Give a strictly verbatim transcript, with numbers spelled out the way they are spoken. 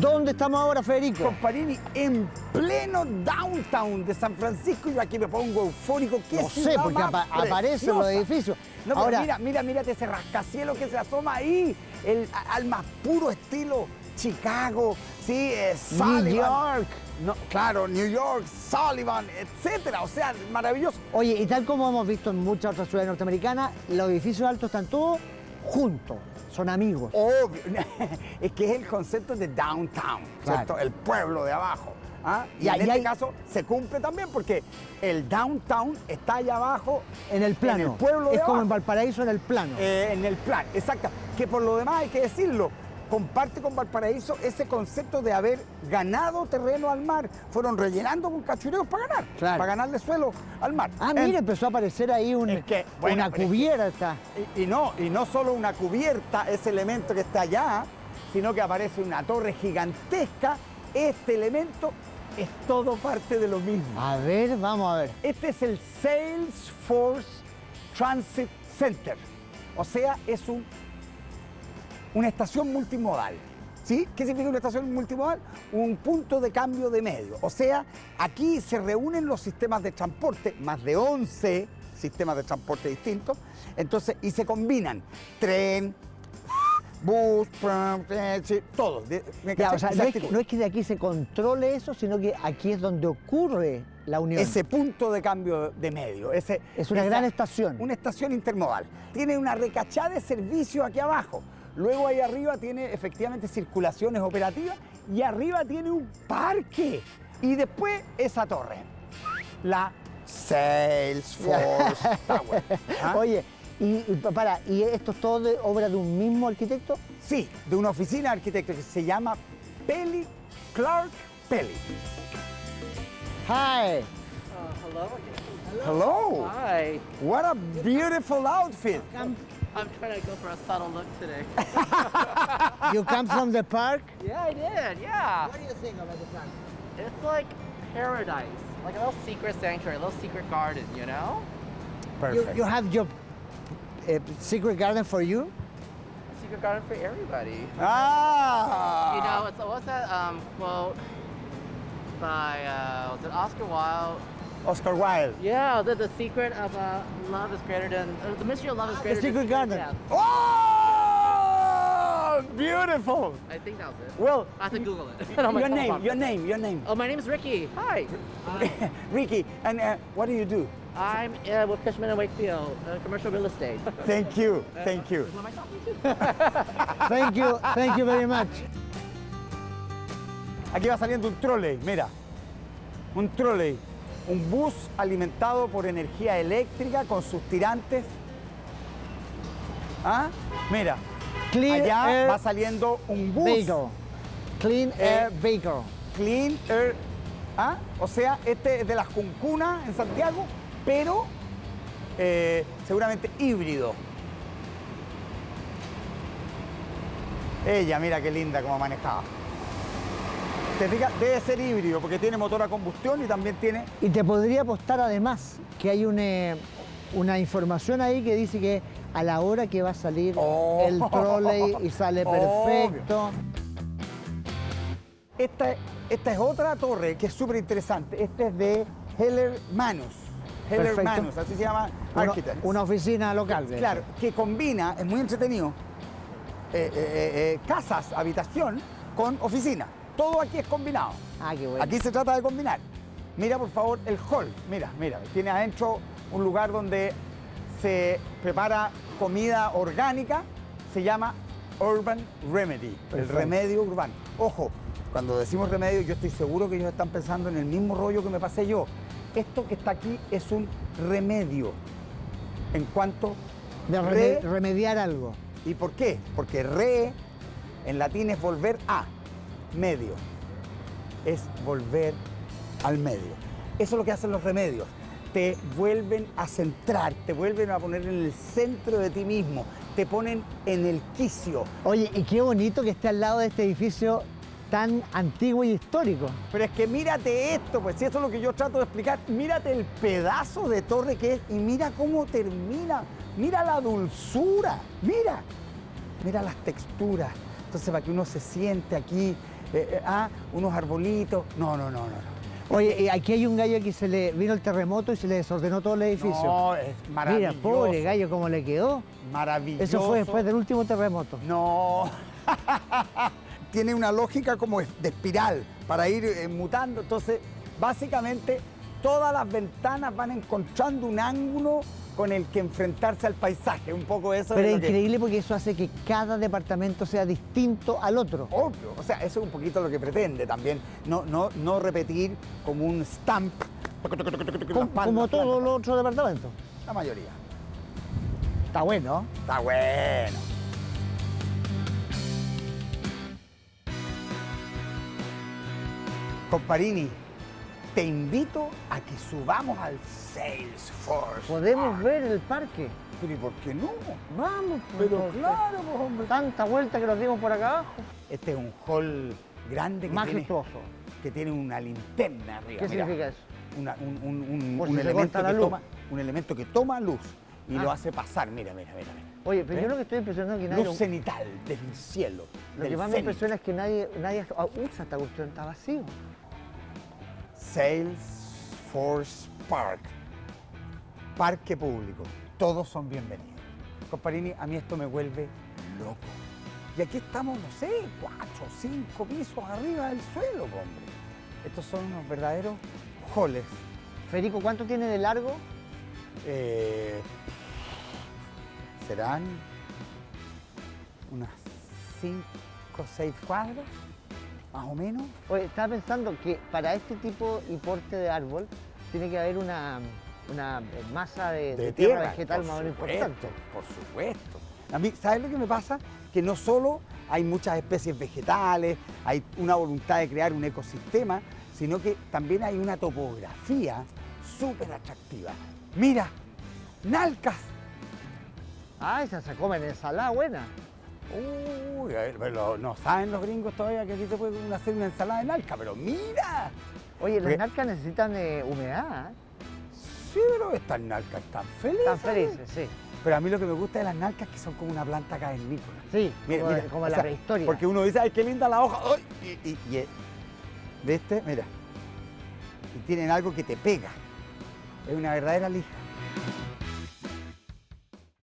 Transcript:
¿Dónde estamos ahora, Federico? Comparini, en pleno downtown de San Francisco, y aquí me pongo eufórico. ¿Qué no sé, porque apa aparecen los edificios. No, pero ahora... mira, mira, mira ese rascacielos que se asoma ahí, el, al más puro estilo Chicago, sí, eh, Sullivan. New York. No, claro, New York, Sullivan, etcétera. O sea, maravilloso. Oye, y tal como hemos visto en muchas otras ciudades norteamericanas, los edificios altos están todos juntos, son amigos. Obvio, es que es el concepto de downtown, ¿cierto? Claro. El pueblo de abajo. ¿Ah? Y, y en este hay... caso se cumple también porque el downtown está allá abajo. En el plano. En el pueblo de es abajo. Como en Valparaíso, en el plano. Eh, en el plano, exacto. Que por lo demás hay que decirlo, comparte con Valparaíso ese concepto de haber ganado terreno al mar. Fueron rellenando con cachureos para ganar, claro. Para ganarle suelo al mar. Ah, en... mira, empezó a aparecer ahí un, es que, bueno, una cubierta. Es que, y, y, no, y no solo una cubierta, ese elemento que está allá, sino que aparece una torre gigantesca. Este elemento es todo parte de lo mismo. A ver, vamos a ver. Este es el Salesforce Transit Center. O sea, es un... una estación multimodal, ¿sí? ¿Qué significa una estación multimodal? Un punto de cambio de medio. O sea, aquí se reúnen los sistemas de transporte, más de once sistemas de transporte distintos, entonces, y se combinan tren, bus, todo. Ya, o sea, no, es que, no es que de aquí se controle eso, sino que aquí es donde ocurre la unión. Ese punto de cambio de medio. Ese, es una esa, gran estación. Una estación intermodal. Tiene una recachada de servicios aquí abajo. Luego ahí arriba tiene efectivamente circulaciones operativas y arriba tiene un parque. Y después esa torre, la Salesforce Tower. ¿Ah? Oye, y, y, para, ¿y esto es todo de obra de un mismo arquitecto? Sí, de una oficina de arquitecto que se llama Pelli Clark Pelli. Hi. Uh, hello again. Hello. Hello. Hi. What a beautiful outfit. Um, I'm trying to go for a subtle look today. You come from the park? Yeah, I did, yeah. What do you think about the park? It's like paradise, like a little secret sanctuary, a little secret garden, you know? Perfect. You, you have your uh, secret garden for you? Secret garden for everybody. Ah! You know, it's, what's that um, quote by, uh, was it Oscar Wilde? Oscar Wilde. Yeah, the, the secret of uh, love is greater than... Uh, the mystery of love is greater than... The secret garden. Yeah. Oh! Beautiful! I think that was it. Well... I have to Google it. Your name, your name, your name. Oh, my name is Ricky. Hi. Hi. Ricky, and uh, what do you do? I'm uh, with Cashman and Wakefield, uh, commercial real estate. Thank you, thank you. Thank you, thank you very much. Aquí va saliendo un trolley, mira. Un trolley. Un bus alimentado por energía eléctrica con sus tirantes. ¿Ah? Mira, Clean allá Air va saliendo un bus. Bagel. Clean Air Bagel. Clean Air. ¿Ah? O sea, este es de las Cuncunas en Santiago, pero eh, seguramente híbrido. Ella, mira qué linda como manejaba. Te fijas, debe ser híbrido porque tiene motor a combustión y también tiene... Y te podría apostar además que hay una, una información ahí que dice que a la hora que va a salir oh, el trolley y sale perfecto. Esta, esta es otra torre que es súper interesante. Esta es de Heller Manus. Heller perfecto. Manus, así se llama Architects. Una, una oficina local. De claro, eso. Que combina, es muy entretenido, eh, eh, eh, casas, habitación con oficina. Todo aquí es combinado. Ah, qué bueno. Aquí se trata de combinar. Mira, por favor, el hall. Mira, mira. Tiene adentro un lugar donde se prepara comida orgánica. Se llama Urban Remedy, perfecto. El remedio urbano. Ojo, cuando decimos remedio, yo estoy seguro que ellos están pensando en el mismo rollo que me pasé yo. Esto que está aquí es un remedio. En cuanto... De re... remediar algo. ¿Y por qué? Porque re, en latín, es volver a. Medio, es volver al medio. Eso es lo que hacen los remedios, te vuelven a centrar, te vuelven a poner en el centro de ti mismo, te ponen en el quicio. Oye, y qué bonito que esté al lado de este edificio tan antiguo y histórico. Pero es que mírate esto, pues si eso es lo que yo trato de explicar, mírate el pedazo de torre que es y mira cómo termina, mira la dulzura, mira. mira las texturas, entonces para que uno se siente aquí, eh, ah, unos arbolitos, no, no, no, no. Oye, aquí hay un gallo que se le vino el terremoto y se le desordenó todo el edificio. No, es maravilloso. Mira, pobre gallo, cómo le quedó. Maravilloso. Eso fue después del último terremoto. No. Tiene una lógica como de espiral para ir eh, mutando. Entonces, básicamente, todas las ventanas van encontrando un ángulo con el que enfrentarse al paisaje, un poco eso. Pero es increíble que... porque eso hace que cada departamento sea distinto al otro. Obvio, o sea, eso es un poquito lo que pretende también, no, no, no repetir como un stamp. Como, como todos los otros departamentos. La mayoría. Está bueno. Está bueno. Comparini, te invito a que subamos al Salesforce. Podemos Park. ver el parque. Pero ¿y por qué no? Vamos, pues, pero claro, pues, hombre. Tanta vuelta que nos dimos por acá abajo. Este es un hall grande que majestuoso. Tiene, que tiene una linterna arriba. ¿Qué Mirá, significa eso? Una, un, un, un, un, si elemento que toma, un elemento que toma luz y ah. lo hace pasar. Mira, mira, mira. mira. Oye, pero ¿ves? Yo lo que estoy impresionado es que nadie... Luz cenital del cielo. Lo del que más me impresiona es que nadie, nadie usa esta cuestión, está vacío. Salesforce Park, parque público, todos son bienvenidos. Comparini, a mí esto me vuelve loco. Y aquí estamos, no sé, cuatro, cinco pisos arriba del suelo, hombre. Estos son unos verdaderos halls. Federico, ¿cuánto tiene de largo? Eh, serán unas cinco o seis cuadras. Más o menos. Oye, estaba pensando que para este tipo y porte de árbol tiene que haber una, una masa de, de, de tierra, tierra vegetal más o menos importante. Por supuesto. A mí, ¿sabes lo que me pasa? Que no solo hay muchas especies vegetales, hay una voluntad de crear un ecosistema, sino que también hay una topografía súper atractiva. Mira, nalcas. Ah, esas se comen ensalada buena. Uy, a ver, pero no saben los gringos todavía que aquí se puede hacer una ensalada de nalca, pero mira. Oye, las nalcas necesitan eh, humedad. ¿eh? Sí, pero estas nalcas están felices. Están felices, sí. Pero a mí lo que me gusta de las nalcas es que son como una planta cavernícola. Sí, mira, como, mira, como la sea, prehistoria. Porque uno dice, ay, qué linda la hoja. Ay, y, y, y, ¿viste? Mira. Y tienen algo que te pega. Es una verdadera lija.